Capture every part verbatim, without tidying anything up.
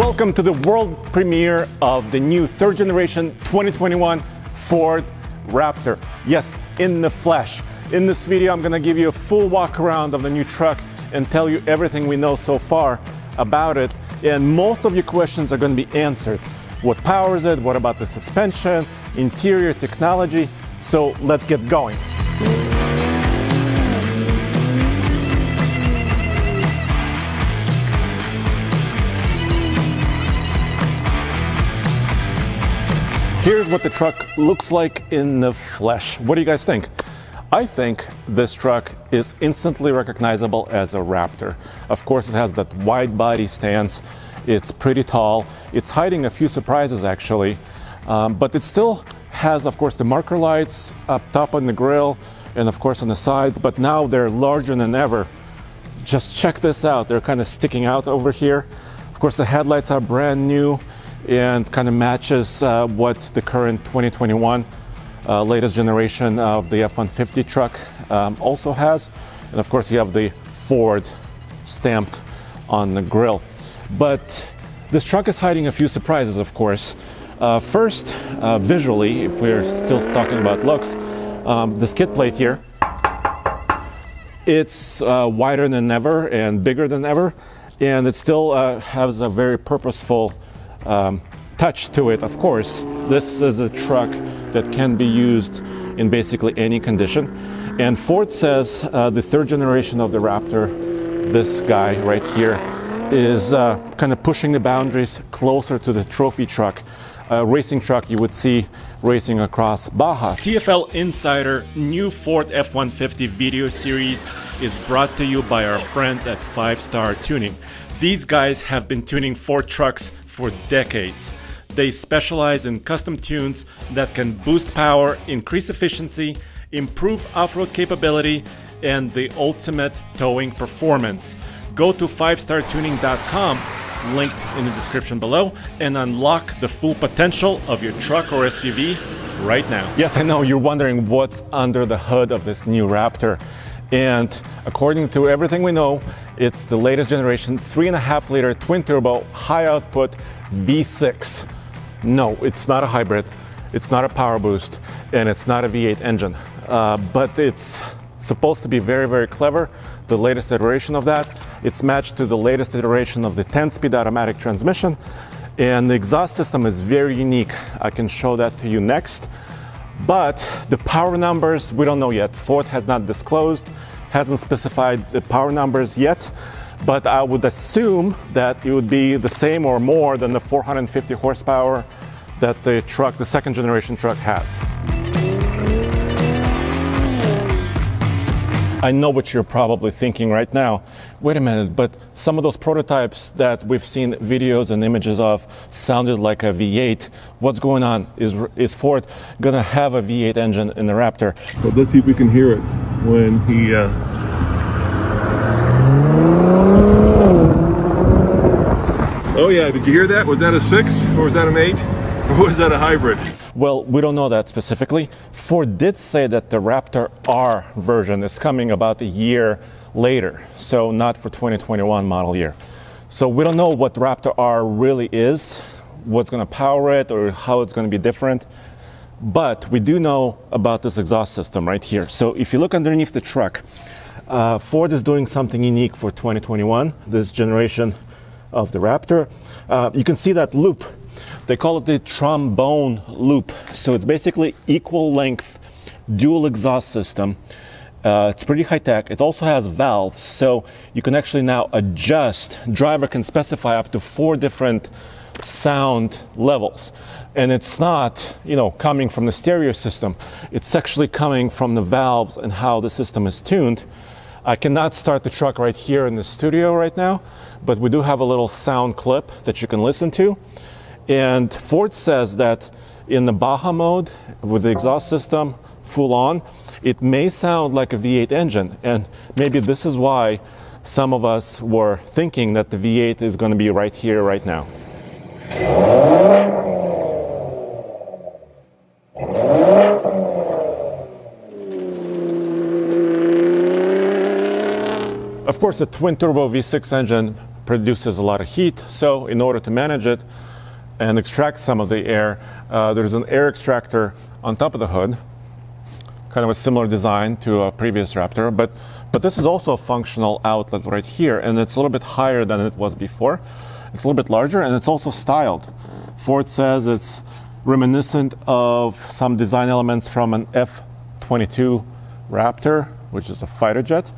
Welcome to the world premiere of the new third generation twenty twenty-one Ford Raptor. Yes, in the flesh. In this video, I'm gonna give you a full walk around of the new truck and tell you everything we know so far about it. And most of your questions are gonna be answered. What powers it? What about the suspension, interior technology? So let's get going. Here's what the truck looks like in the flesh. What do you guys think? I think this truck is instantly recognizable as a Raptor. Of course, it has that wide body stance. It's pretty tall. It's hiding a few surprises, actually. Um, but it still has, of course, the marker lights up top on the grille and, of course, on the sides. But now they're larger than ever. Just check this out. They're kind of sticking out over here. Of course, the headlights are brand new and kind of matches uh, what the current twenty twenty-one uh, latest generation of the F one fifty truck um, also has. And of course you have the Ford stamped on the grille. But this truck is hiding a few surprises, of course. Uh, first, uh, visually, if we're still talking about looks, um, this kit plate here, it's uh, wider than ever and bigger than ever. And it still uh, has a very purposeful Um, touch to it, of course. This is a truck that can be used in basically any condition. And Ford says uh, the third generation of the Raptor, this guy right here, is uh, kind of pushing the boundaries closer to the trophy truck, a racing truck you would see racing across Baja. T F L Insider new Ford F one fifty video series is brought to you by our friends at Five Star Tuning. These guys have been tuning Ford trucks for decades. They specialize in custom tunes that can boost power, increase efficiency, improve off-road capability, and the ultimate towing performance. Go to five star tuning dot com, linked in the description below, and unlock the full potential of your truck or S U V right now. Yes, I know you're wondering what's under the hood of this new Raptor. And according to everything we know, it's the latest generation three point five liter twin-turbo high-output V six. No, it's not a hybrid, it's not a power boost, and it's not a V eight engine. Uh, but it's supposed to be very, very clever, the latest iteration of that. It's matched to the latest iteration of the ten speed automatic transmission, and the exhaust system is very unique. I can show that to you next. But the power numbers, we don't know yet. Ford has not disclosed, hasn't specified the power numbers yet, but I would assume that it would be the same or more than the four hundred fifty horsepower that the truck, the second generation truck, has. I know what you're probably thinking right now. Wait a minute, but some of those prototypes that we've seen videos and images of sounded like a V eight. What's going on? Is, is Ford gonna have a V eight engine in the Raptor? But let's see if we can hear it when he... Uh... Oh yeah, did you hear that? Was that a six or was that an eight? Or was that a hybrid? Well, we don't know that specifically. Ford did say that the Raptor R version is coming about a year later, so not for twenty twenty-one model year. So we don't know what Raptor R really is, what's going to power it, or how it's going to be different. But we do know about this exhaust system right here. So if you look underneath the truck, uh, Ford is doing something unique for twenty twenty-one, this generation of the Raptor. Uh, you can see that loop. They call it the trombone loop. So it's basically equal length, dual exhaust system. Uh, it's pretty high tech. It also has valves. So you can actually now adjust. Driver can specify up to four different sound levels. And it's not, you know, coming from the stereo system. It's actually coming from the valves and how the system is tuned. I cannot start the truck right here in the studio right now, but we do have a little sound clip that you can listen to. And Ford says that in the Baja mode, with the exhaust system full on, it may sound like a V eight engine. And maybe this is why some of us were thinking that the V eight is going to be right here, right now. Of course, the twin turbo V six engine produces a lot of heat. So in order to manage it and extract some of the air, uh, there's an air extractor on top of the hood, kind of a similar design to a previous Raptor, but but this is also a functional outlet right here, and it's a little bit higher than it was before. It's a little bit larger, and it's also styled. Ford says it's reminiscent of some design elements from an F twenty-two Raptor, which is a fighter jet.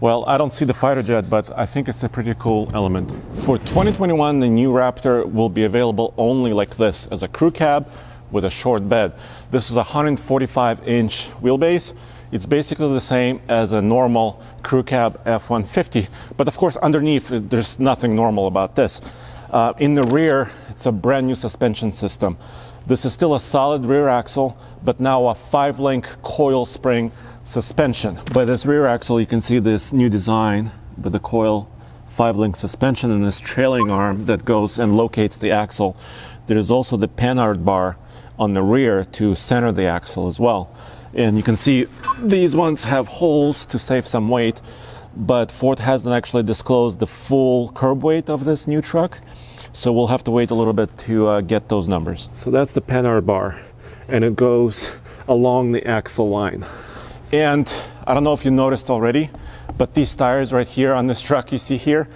Well, I don't see the fighter jet, but I think it's a pretty cool element. For twenty twenty-one, the new Raptor will be available only like this, as a crew cab with a short bed. This is a one hundred forty-five inch wheelbase. It's basically the same as a normal crew cab F one fifty, but of course underneath there's nothing normal about this. Uh, in the rear, it's a brand new suspension system. This is still a solid rear axle, but now a five-link coil spring suspension. By this rear axle, you can see this new design with the coil five-link suspension and this trailing arm that goes and locates the axle. There is also the Panhard bar on the rear to center the axle as well. And you can see these ones have holes to save some weight, but Ford hasn't actually disclosed the full curb weight of this new truck. So we'll have to wait a little bit to uh, get those numbers. So that's the Panhard bar, and it goes along the axle line. And I don't know if you noticed already, but these tires right here on this truck you see here,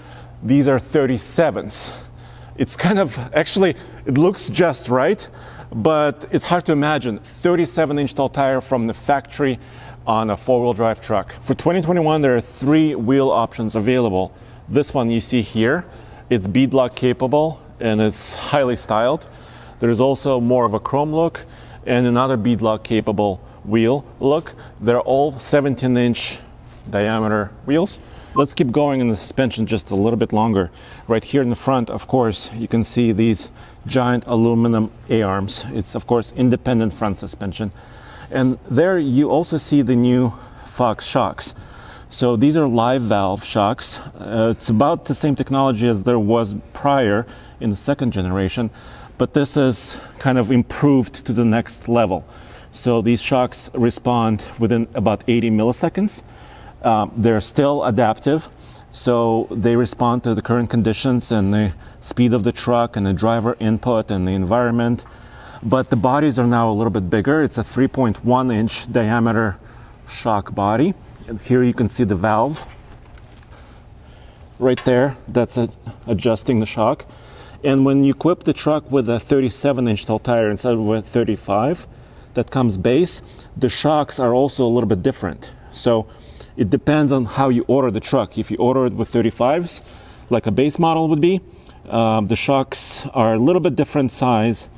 these are thirty-sevens. It's kind of, actually, it looks just right, but it's hard to imagine thirty-seven inch tall tire from the factory on a four-wheel drive truck. For twenty twenty-one, there are three wheel options available. This one you see here, it's beadlock capable and it's highly styled. There's also more of a chrome look and another beadlock capable wheel look. They're all seventeen inch diameter wheels. Let's keep going in the suspension just a little bit longer. Right here in the front, of course, you can see these giant aluminum A-arms. It's of course independent front suspension. And there you also see the new Fox shocks. So these are live valve shocks. Uh, it's about the same technology as there was prior in the second generation, but this is kind of improved to the next level. So these shocks respond within about eighty milliseconds. Um, they're still adaptive, so they respond to the current conditions and the speed of the truck and the driver input and the environment. But the bodies are now a little bit bigger. It's a three point one inch diameter shock body. And here you can see the valve right there that's a, adjusting the shock. And when you equip the truck with a thirty-seven inch tall tire instead of a thirty-five that comes base, the shocks are also a little bit different. So it depends on how you order the truck. If you order it with thirty-fives, like a base model would be, um, the shocks are a little bit different size,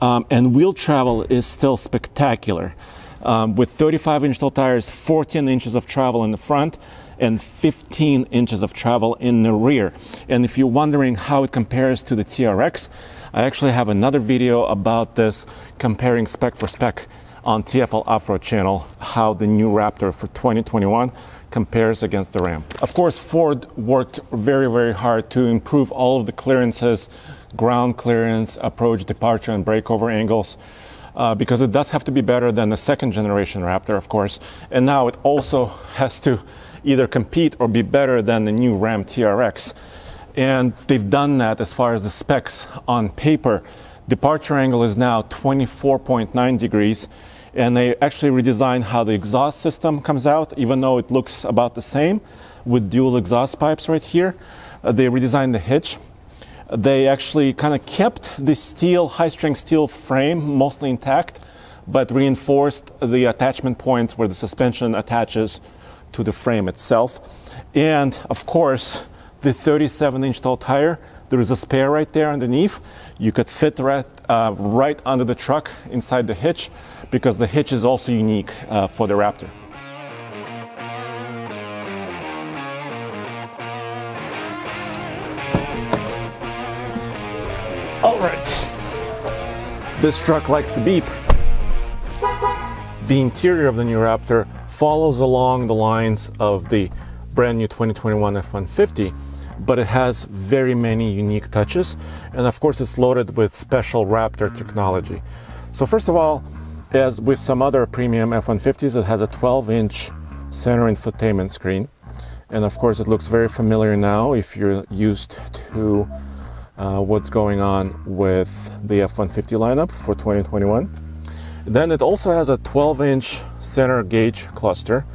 um, and wheel travel is still spectacular. Um, with thirty-five inch tall tires, fourteen inches of travel in the front and fifteen inches of travel in the rear. And if you're wondering how it compares to the T R X, I actually have another video about this, comparing spec for spec on T F L Off-Road channel, how the new Raptor for twenty twenty-one compares against the Ram. Of course, Ford worked very, very hard to improve all of the clearances, ground clearance, approach, departure, and breakover angles. Uh, because it does have to be better than the second generation Raptor, of course. And now it also has to either compete or be better than the new Ram T R X. And they've done that as far as the specs on paper. Departure angle is now twenty-four point nine degrees. And they actually redesigned how the exhaust system comes out, even though it looks about the same with dual exhaust pipes right here. Uh, they redesigned the hitch. They actually kind of kept the steel, high-strength steel frame mostly intact, but reinforced the attachment points where the suspension attaches to the frame itself. And of course, the thirty-seven inch tall tire, there is a spare right there underneath. You could fit right, uh, right under the truck inside the hitch, because the hitch is also unique uh, for the Raptor. All right, this truck likes to beep. The interior of the new Raptor follows along the lines of the brand new twenty twenty-one F one fifty, but it has very many unique touches. And of course, it's loaded with special Raptor technology. So first of all, as with some other premium F one fifties, it has a twelve inch center infotainment screen. And of course it looks very familiar now if you're used to uh, what's going on with the F one fifty lineup for twenty twenty-one. Then it also has a twelve inch center gauge cluster,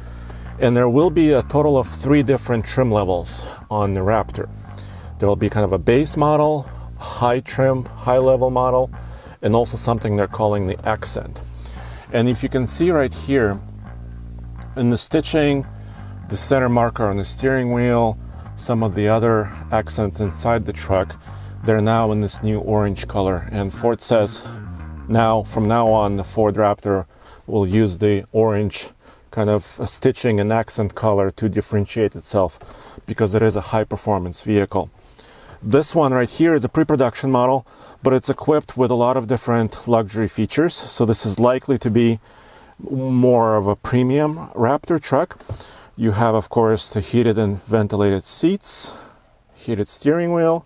and there will be a total of three different trim levels on the Raptor. There will be kind of a base model, high trim, high level model, and also something they're calling the Accent. And if you can see right here, in the stitching, the center marker on the steering wheel, some of the other accents inside the truck, they're now in this new orange color. And Ford says now, from now on, the Ford Raptor will use the orange kind of stitching and accent color to differentiate itself, because it is a high performance vehicle. This one right here is a pre-production model, but it's equipped with a lot of different luxury features. So this is likely to be more of a premium Raptor truck. You have, of course, the heated and ventilated seats, heated steering wheel.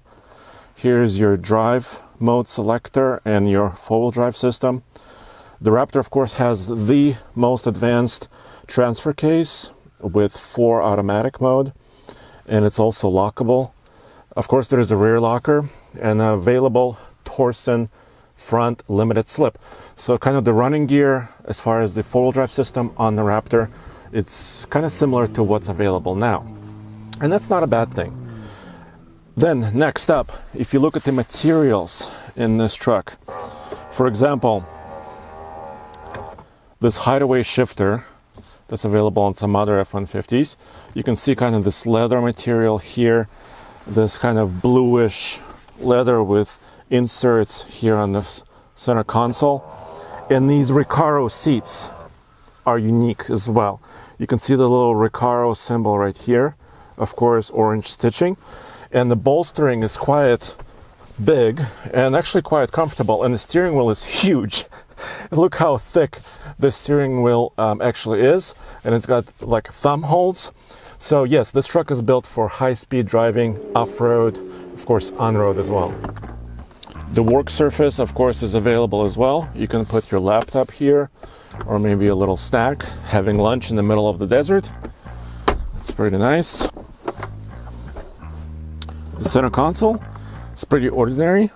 Here's your drive mode selector and your four-wheel drive system. The Raptor, of course, has the most advanced transfer case with four automatic mode, and it's also lockable. Of course, there is a rear locker and an available Torsen front limited slip. So kind of the running gear as far as the four-wheel drive system on the Raptor, it's kind of similar to what's available now. And that's not a bad thing. Then next up, if you look at the materials in this truck, for example, this hideaway shifter that's available on some other F one fifties, you can see kind of this leather material here, this kind of bluish leather with inserts here on the center console. And these Recaro seats are unique as well. You can see the little Recaro symbol right here, of course orange stitching, and the bolstering is quite big and actually quite comfortable, and the steering wheel is huge. Look how thick the steering wheel um, actually is, and it's got like thumb holds. So yes, this truck is built for high-speed driving, off-road, of course on-road as well. The work surface, of course, is available as well. You can put your laptop here, or maybe a little snack, having lunch in the middle of the desert. It's pretty nice. The center console is pretty ordinary,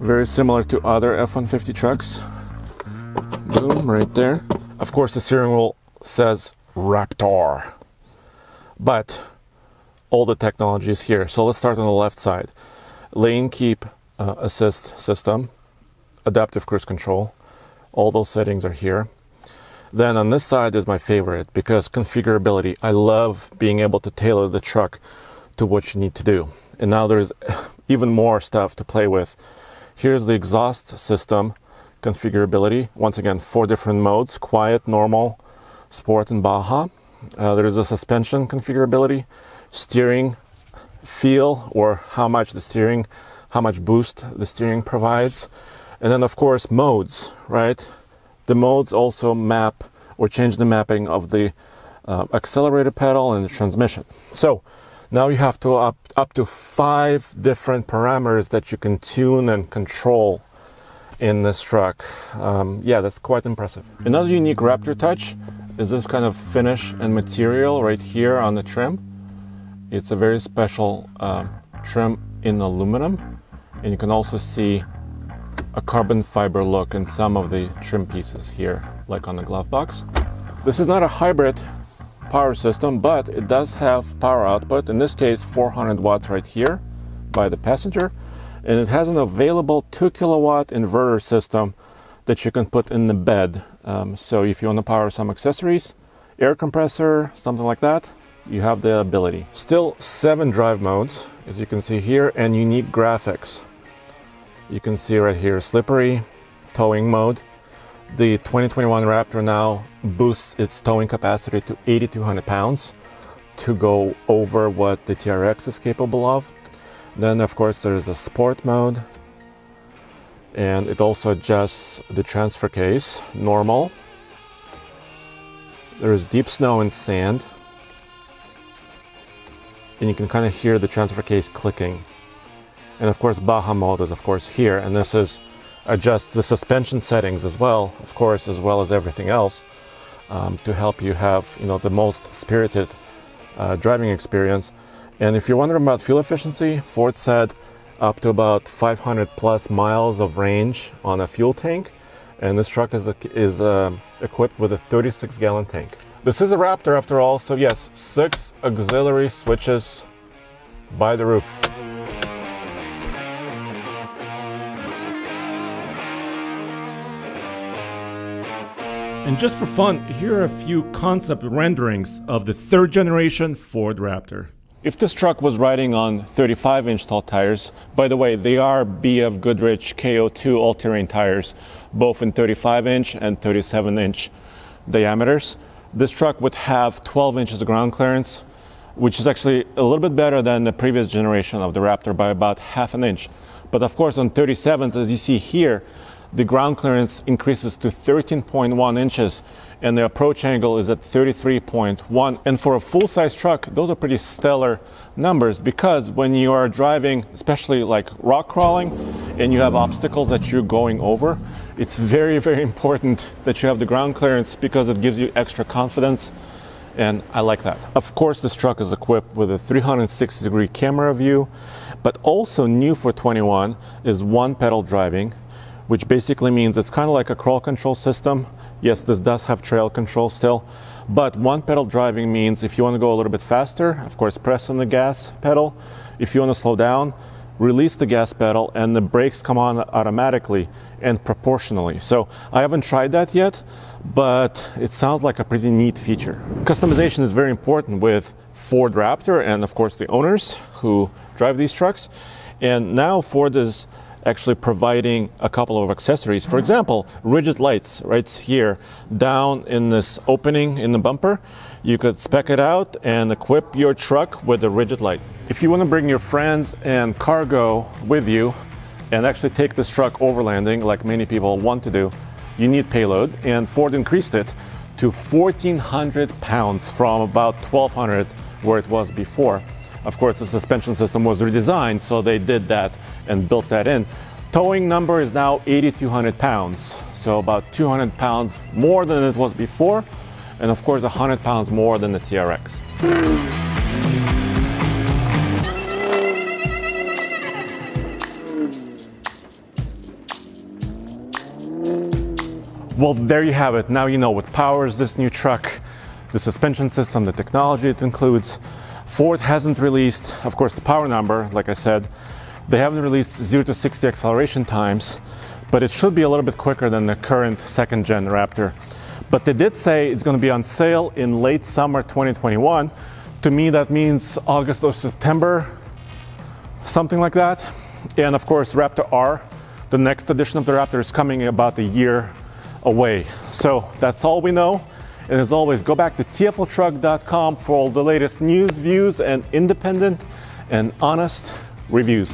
very similar to other F one fifty trucks. Boom, right there. Of course, the steering wheel says Raptor, but all the technology is here. So let's start on the left side. Lane keep Uh, assist system, adaptive cruise control, all those settings are here. Then on this side is my favorite, because configurability. I love being able to tailor the truck to what you need to do. And now there's even more stuff to play with. Here's the exhaust system configurability. Once again, four different modes: quiet, normal, sport, and Baja. Uh, there is a suspension configurability, steering feel, or how much the steering how much boost the steering provides. And then of course modes, right? The modes also map or change the mapping of the uh, accelerator pedal and the transmission. So now you have to up, up to five different parameters that you can tune and control in this truck. Um, yeah, that's quite impressive. Another unique Raptor touch is this kind of finish and material right here on the trim. It's a very special uh, trim in aluminum. And you can also see a carbon fiber look in some of the trim pieces here, like on the glove box. This is not a hybrid power system, but it does have power output, in this case four hundred watts right here by the passenger, and it has an available two kilowatt inverter system that you can put in the bed. Um, so if you want to power some accessories, air compressor, something like that, you have the ability. Still seven drive modes, as you can see here, and unique graphics. You can see right here, slippery, towing mode. The twenty twenty-one Raptor now boosts its towing capacity to eighty-two hundred pounds to go over what the T R X is capable of. Then of course there is a sport mode, and it also adjusts the transfer case, normal. There is deep snow and sand, and you can kind of hear the transfer case clicking. And of course Baja mode is of course here, and this is adjust the suspension settings as well, of course, as well as everything else, um, to help you have, you know, the most spirited uh, driving experience. And if you're wondering about fuel efficiency, Ford said up to about five hundred plus miles of range on a fuel tank, and this truck is, a, is uh, equipped with a thirty-six gallon tank. This is a Raptor after all, so yes, six auxiliary switches by the roof. And just for fun, here are a few concept renderings of the third generation Ford Raptor. If this truck was riding on thirty-five inch tall tires, by the way, they are B F Goodrich K O two all-terrain tires, both in thirty-five inch and thirty-seven inch diameters, this truck would have twelve inches of ground clearance, which is actually a little bit better than the previous generation of the Raptor by about half an inch. But of course, on thirty-sevens, as you see here, the ground clearance increases to thirteen point one inches and the approach angle is at thirty-three point one. And for a full-size truck, those are pretty stellar numbers, because when you are driving, especially like rock crawling, and you have obstacles that you're going over, it's very, very important that you have the ground clearance because it gives you extra confidence, and I like that. Of course, this truck is equipped with a three hundred sixty degree camera view, but also new for twenty-one is one pedal driving, which basically means it's kind of like a crawl control system. Yes, this does have trail control still, but one pedal driving means if you want to go a little bit faster, of course, press on the gas pedal. If you want to slow down, release the gas pedal, and the brakes come on automatically and proportionally. So I haven't tried that yet, but it sounds like a pretty neat feature. Customization is very important with Ford Raptor and of course the owners who drive these trucks. And now Ford is actually providing a couple of accessories. For example, rigid lights right here down in this opening in the bumper. You could spec it out and equip your truck with a rigid light. If you want to bring your friends and cargo with you and actually take this truck overlanding like many people want to do, you need payload, and Ford increased it to fourteen hundred pounds from about twelve hundred where it was before. Of course, the suspension system was redesigned, so they did that and built that in. Towing number is now eighty-two hundred pounds, so about two hundred pounds more than it was before, and of course one hundred pounds more than the T R X. Well, there you have it. Now you know what powers this new truck, the suspension system, the technology it includes. Ford hasn't released, of course, the power number, like I said. They haven't released zero to sixty acceleration times, but it should be a little bit quicker than the current second gen Raptor. But they did say it's going to be on sale in late summer twenty twenty-one. To me, that means August or September, something like that. And of course, Raptor R, the next edition of the Raptor, is coming about a year away. So that's all we know. And as always, go back to T F L truck dot com for all the latest news, views, and independent and honest reviews.